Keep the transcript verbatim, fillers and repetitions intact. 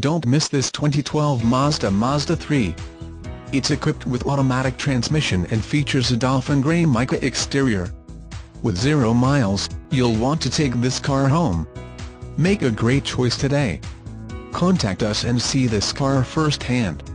Don't miss this twenty twelve Mazda Mazda three. It's equipped with automatic transmission and features a Dolphin Gray Mica exterior. With zero miles, you'll want to take this car home. Make a great choice today. Contact us and see this car firsthand.